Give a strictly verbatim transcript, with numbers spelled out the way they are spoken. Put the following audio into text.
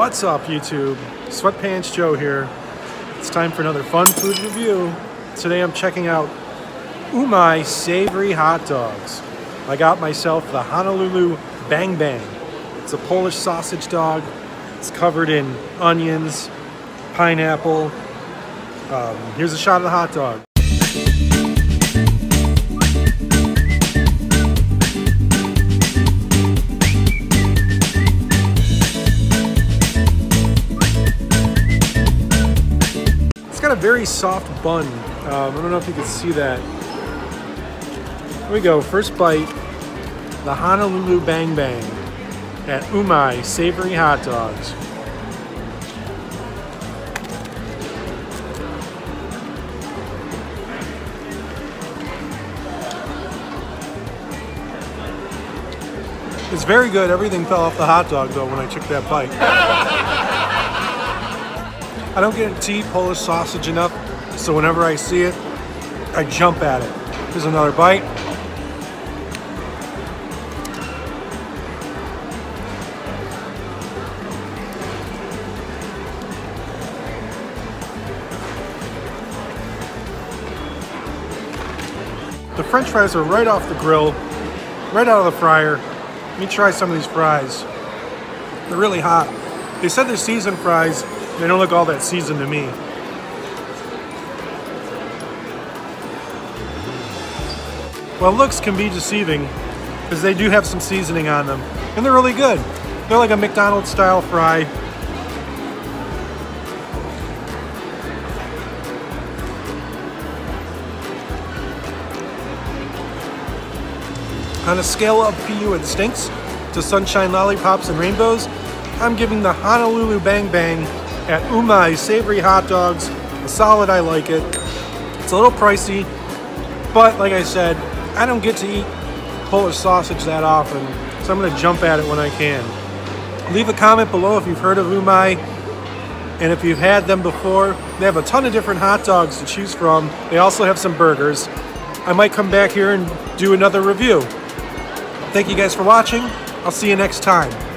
What's up, YouTube? Sweatpants Joe here. It's time for another fun food review. Today I'm checking out Umai Savory hot dogs. I got myself the Honolulu Bang Bang. It's a Polish sausage dog. It's covered in onions, pineapple. Um, here's a shot of the hot dog. A very soft bun. Um, I don't know if you can see that. Here we go. First bite, the Honolulu Bang Bang at Umai Savory Hot Dogs. It's very good. Everything fell off the hot dog though when I took that bite. I don't get to eat Polish sausage enough, so whenever I see it, I jump at it. Here's another bite. The French fries are right off the grill, right out of the fryer. Let me try some of these fries. They're really hot. They said they're seasoned fries. They don't look all that seasoned to me. Well, looks can be deceiving because they do have some seasoning on them, and they're really good. They're like a McDonald's style fry. On a scale of P U and stinks to sunshine, lollipops, and rainbows, I'm giving the Honolulu Bang Bang at Umai Savory Hot Dogs a solid. I like it. It's a little pricey, but like I said, I don't get to eat Polish sausage that often, so I'm going to jump at it when I can. Leave a comment below if you've heard of Umai, and if you've had them before. They have a ton of different hot dogs to choose from. They also have some burgers. I might come back here and do another review. Thank you guys for watching. I'll see you next time.